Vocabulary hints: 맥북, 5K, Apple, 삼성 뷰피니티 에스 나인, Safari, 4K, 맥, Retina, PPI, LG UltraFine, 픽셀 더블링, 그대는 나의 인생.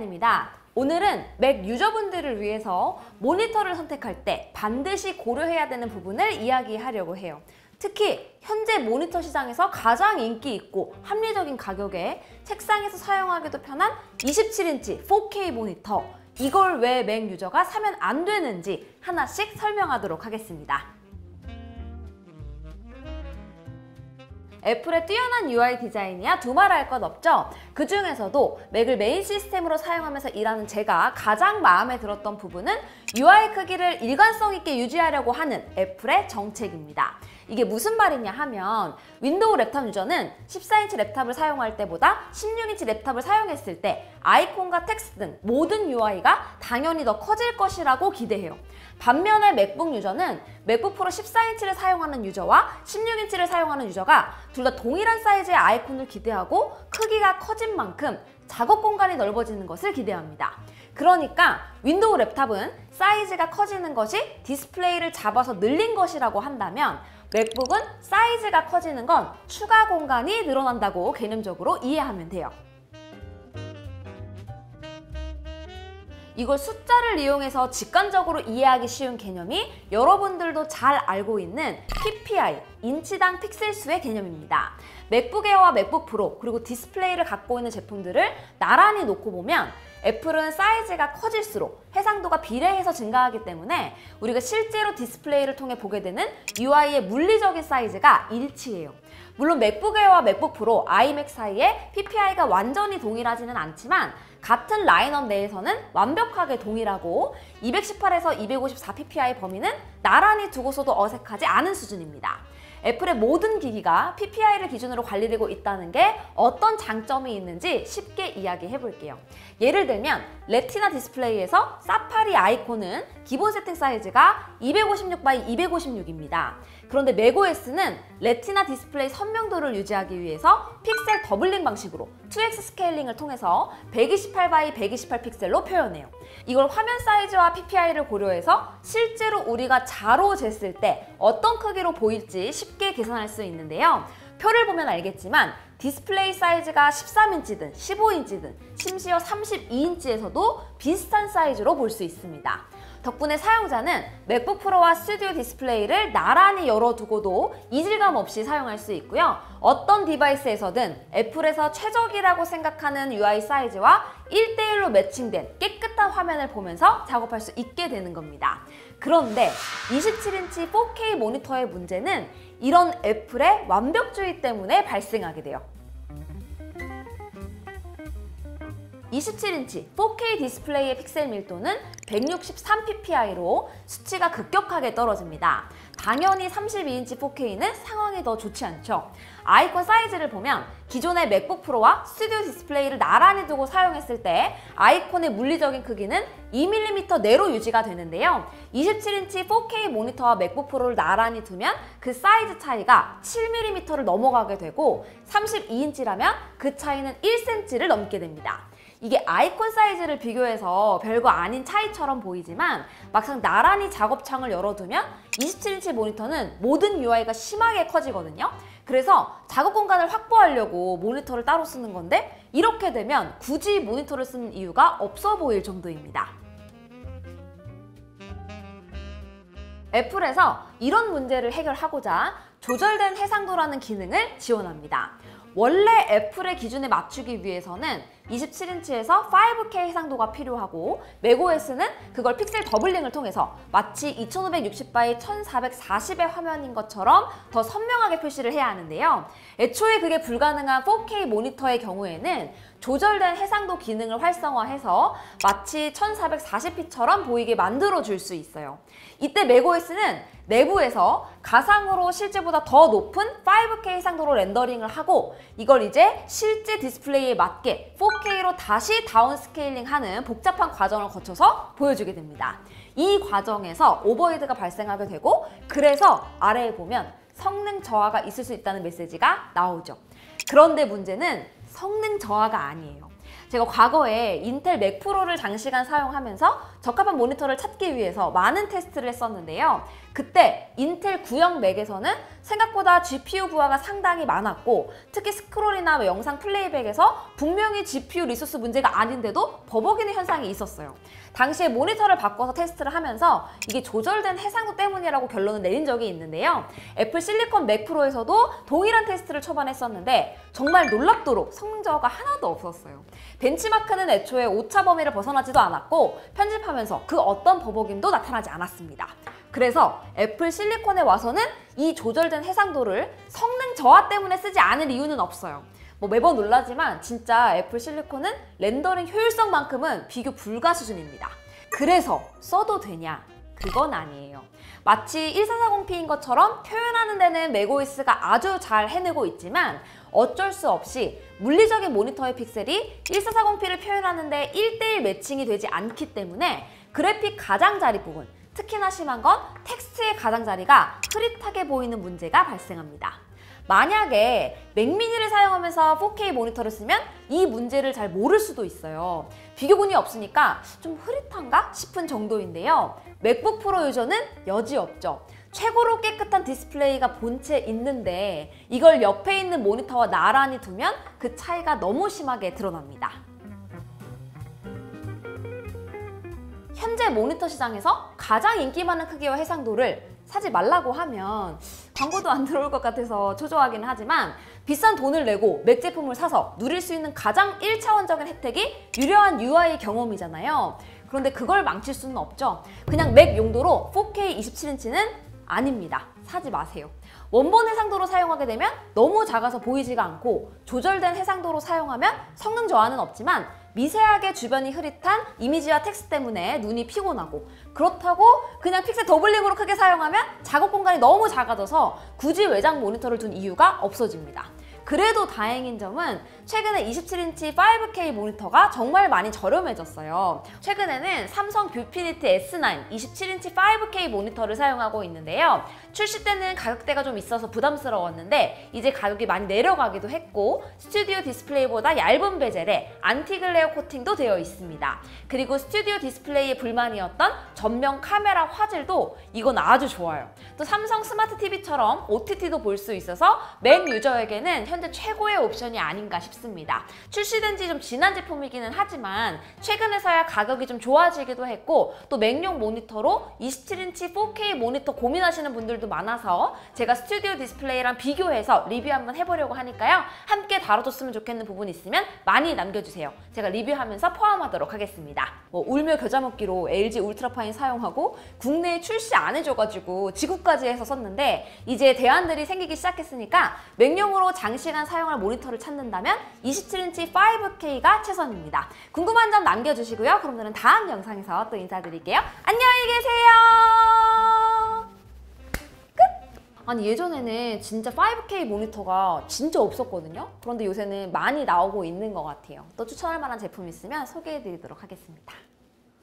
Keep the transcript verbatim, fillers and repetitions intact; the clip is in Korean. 시간입니다. 오늘은 맥 유저분들을 위해서 모니터를 선택할 때 반드시 고려해야 되는 부분을 이야기하려고 해요. 특히 현재 모니터 시장에서 가장 인기 있고 합리적인 가격에 책상에서 사용하기도 편한 이십칠 인치 포 케이 모니터, 이걸 왜 맥 유저가 사면 안 되는지 하나씩 설명하도록 하겠습니다. 애플의 뛰어난 유 아이 디자인이야 두말 할 것 없죠? 그 중에서도 맥을 메인 시스템으로 사용하면서 일하는 제가 가장 마음에 들었던 부분은 유 아이 크기를 일관성 있게 유지하려고 하는 애플의 정책입니다. 이게 무슨 말이냐 하면, 윈도우 랩탑 유저는 십사 인치 랩탑을 사용할 때보다 십육 인치 랩탑을 사용했을 때 아이콘과 텍스트 등 모든 유 아이가 당연히 더 커질 것이라고 기대해요. 반면에 맥북 유저는 맥북 프로 십사 인치를 사용하는 유저와 십육 인치를 사용하는 유저가 둘 다 동일한 사이즈의 아이콘을 기대하고 크기가 커진 만큼 작업 공간이 넓어지는 것을 기대합니다. 그러니까 윈도우 랩탑은 사이즈가 커지는 것이 디스플레이를 잡아서 늘린 것이라고 한다면, 맥북은 사이즈가 커지는 건 추가 공간이 늘어난다고 개념적으로 이해하면 돼요. 이걸 숫자를 이용해서 직관적으로 이해하기 쉬운 개념이 여러분들도 잘 알고 있는 피 피 아이, 인치당 픽셀 수의 개념입니다. 맥북 에어와 맥북 프로, 그리고 디스플레이를 갖고 있는 제품들을 나란히 놓고 보면 애플은 사이즈가 커질수록 해상도가 비례해서 증가하기 때문에 우리가 실제로 디스플레이를 통해 보게 되는 유 아이의 물리적인 사이즈가 일치해요. 물론 맥북 에어와 맥북 프로, 아이맥 사이에 피 피 아이가 완전히 동일하지는 않지만 같은 라인업 내에서는 완벽하게 동일하고 이백십팔에서 이백오십사 피 피 아이 범위는 나란히 두고서도 어색하지 않은 수준입니다. 애플의 모든 기기가 피 피 아이를 기준으로 관리되고 있다는 게 어떤 장점이 있는지 쉽게 이야기해 볼게요. 예를 들면 레티나 디스플레이에서 사파리 아이콘은 기본 세팅 사이즈가 이백오십육 바이 이백오십육입니다. 그런데 맥오에스는 레티나 디스플레이 선명도를 유지하기 위해서 픽셀 더블링 방식으로 투 엑스 스케일링을 통해서 백이십팔 바이 백이십팔 픽셀로 표현해요. 이걸 화면 사이즈와 피 피 아이를 고려해서 실제로 우리가 자로 쟀을 때 어떤 크기로 보일지 쉽게 계산할 수 있는데요. 표를 보면 알겠지만 디스플레이 사이즈가 십삼 인치든 십오 인치든 심지어 삼십이 인치에서도 비슷한 사이즈로 볼 수 있습니다. 덕분에 사용자는 맥북 프로와 스튜디오 디스플레이를 나란히 열어두고도 이질감 없이 사용할 수 있고요. 어떤 디바이스에서든 애플에서 최적이라고 생각하는 유 아이 사이즈와 일 대 일로 매칭된 깨끗한 화면을 보면서 작업할 수 있게 되는 겁니다. 그런데 이십칠 인치 포 케이 모니터의 문제는 이런 애플의 완벽주의 때문에 발생하게 돼요. 이십칠 인치 포 케이 디스플레이의 픽셀 밀도는 백육십삼 피 피 아이로 수치가 급격하게 떨어집니다. 당연히 삼십이 인치 포 케이는 상황이 더 좋지 않죠. 아이콘 사이즈를 보면 기존의 맥북 프로와 스튜디오 디스플레이를 나란히 두고 사용했을 때 아이콘의 물리적인 크기는 이 밀리미터 내로 유지가 되는데요. 이십칠 인치 포 케이 모니터와 맥북 프로를 나란히 두면 그 사이즈 차이가 칠 밀리미터를 넘어가게 되고, 삼십이 인치라면 그 차이는 일 센티미터를 넘게 됩니다. 이게 아이콘 사이즈를 비교해서 별거 아닌 차이처럼 보이지만 막상 나란히 작업창을 열어두면 이십칠 인치 모니터는 모든 유 아이가 심하게 커지거든요. 그래서 작업 공간을 확보하려고 모니터를 따로 쓰는 건데, 이렇게 되면 굳이 모니터를 쓰는 이유가 없어 보일 정도입니다. 애플에서 이런 문제를 해결하고자 조절된 해상도라는 기능을 지원합니다. 원래 애플의 기준에 맞추기 위해서는 이십칠 인치에서 오 케이 해상도가 필요하고, 맥오에스는 그걸 픽셀 더블링을 통해서 마치 이천오백육십 바이 천사백사십의 화면인 것처럼 더 선명하게 표시를 해야 하는데요. 애초에 그게 불가능한 포 케이 모니터의 경우에는 조절된 해상도 기능을 활성화해서 마치 천사백사십 피처럼 보이게 만들어 줄 수 있어요. 이때 맥오에스는 내부에서 가상으로 실제보다 더 높은 오 케이 해상도로 렌더링을 하고, 이걸 이제 실제 디스플레이에 맞게 포 케이로 다시 다운스케일링하는 복잡한 과정을 거쳐서 보여주게 됩니다. 이 과정에서 오버헤드가 발생하게 되고, 그래서 아래에 보면 성능 저하가 있을 수 있다는 메시지가 나오죠. 그런데 문제는 성능 저하가 아니에요. 제가 과거에 인텔 맥 프로를 장시간 사용하면서 적합한 모니터를 찾기 위해서 많은 테스트를 했었는데요. 그때 인텔 구형 맥에서는 생각보다 지피유 부하가 상당히 많았고 특히 스크롤이나 영상 플레이백에서 분명히 지피유 리소스 문제가 아닌데도 버벅이는 현상이 있었어요. 당시에 모니터를 바꿔서 테스트를 하면서 이게 조절된 해상도 때문이라고 결론을 내린 적이 있는데요. 애플 실리콘 맥 프로에서도 동일한 테스트를 초반했었는데 정말 놀랍도록 성능 저하가 하나도 없었어요. 벤치마크는 애초에 오차 범위를 벗어나지도 않았고 편집하면서 그 어떤 버벅임도 나타나지 않았습니다. 그래서 애플 실리콘에 와서는 이 조절된 해상도를 성능 저하 때문에 쓰지 않을 이유는 없어요. 뭐 매번 놀라지만 진짜 애플 실리콘은 렌더링 효율성만큼은 비교 불가 수준입니다. 그래서 써도 되냐? 그건 아니에요. 마치 천사백사십 피인 것처럼 표현하는 데는 맥오에스가 아주 잘 해내고 있지만 어쩔 수 없이 물리적인 모니터의 픽셀이 천사백사십 피를 표현하는 데 일대일 매칭이 되지 않기 때문에 그래픽 가장자리 부분, 특히나 심한 건 텍스트의 가장자리가 흐릿하게 보이는 문제가 발생합니다. 만약에 맥미니를 사용하면서 포케이 모니터를 쓰면 이 문제를 잘 모를 수도 있어요. 비교군이 없으니까 좀 흐릿한가 싶은 정도인데요. 맥북 프로 유저는 여지없죠. 최고로 깨끗한 디스플레이가 본체에 있는데 이걸 옆에 있는 모니터와 나란히 두면 그 차이가 너무 심하게 드러납니다. 현재 모니터 시장에서 가장 인기 많은 크기와 해상도를 사지 말라고 하면 광고도 안 들어올 것 같아서 초조하긴 하지만 비싼 돈을 내고 맥 제품을 사서 누릴 수 있는 가장 일차원적인 혜택이 유려한 유아이 경험이잖아요. 그런데 그걸 망칠 수는 없죠. 그냥 맥 용도로 포케이 이십칠 인치는 아닙니다. 사지 마세요. 원본 해상도로 사용하게 되면 너무 작아서 보이지가 않고 조절된 해상도로 사용하면 성능 저하는 없지만 미세하게 주변이 흐릿한 이미지와 텍스트 때문에 눈이 피곤하고 그렇다고 그냥 픽셀 더블링으로 크게 사용하면 작업 공간이 너무 작아져서 굳이 외장 모니터를 둔 이유가 없어집니다. 그래도 다행인 점은 최근에 이십칠 인치 파이브 케이 모니터가 정말 많이 저렴해졌어요. 최근에는 삼성 뷰피니티 에스 나인 이십칠 인치 파이브 케이 모니터를 사용하고 있는데요. 출시 때는 가격대가 좀 있어서 부담스러웠는데 이제 가격이 많이 내려가기도 했고 스튜디오 디스플레이보다 얇은 베젤에 안티글레어 코팅도 되어 있습니다. 그리고 스튜디오 디스플레이의 불만이었던 전면 카메라 화질도 이건 아주 좋아요. 또 삼성 스마트 티비처럼 오티티도 볼 수 있어서 맥 유저에게는 현재 최고의 옵션이 아닌가 싶습니다. 출시된 지 좀 지난 제품이기는 하지만 최근에서야 가격이 좀 좋아지기도 했고 또 맥용 모니터로 이십칠 인치 포케이 모니터 고민하시는 분들도 많아서 제가 스튜디오 디스플레이랑 비교해서 리뷰 한번 해보려고 하니까요. 함께 다뤄줬으면 좋겠는 부분 있으면 많이 남겨주세요. 제가 리뷰하면서 포함하도록 하겠습니다. 뭐 울며 겨자 먹기로 엘지 울트라파인 사용하고 국내에 출시 안 해줘가지고 지구까지 해서 썼는데 이제 대안들이 생기기 시작했으니까 맥용으로 장시간 사용할 모니터를 찾는다면 이십칠 인치 파이브 케이가 최선입니다. 궁금한 점 남겨주시고요. 그럼 저는 다음 영상에서 또 인사드릴게요. 안녕히 계세요. 끝! 아니 예전에는 진짜 파이브 케이 모니터가 진짜 없었거든요. 그런데 요새는 많이 나오고 있는 것 같아요. 또 추천할 만한 제품 있으면 소개해드리도록 하겠습니다.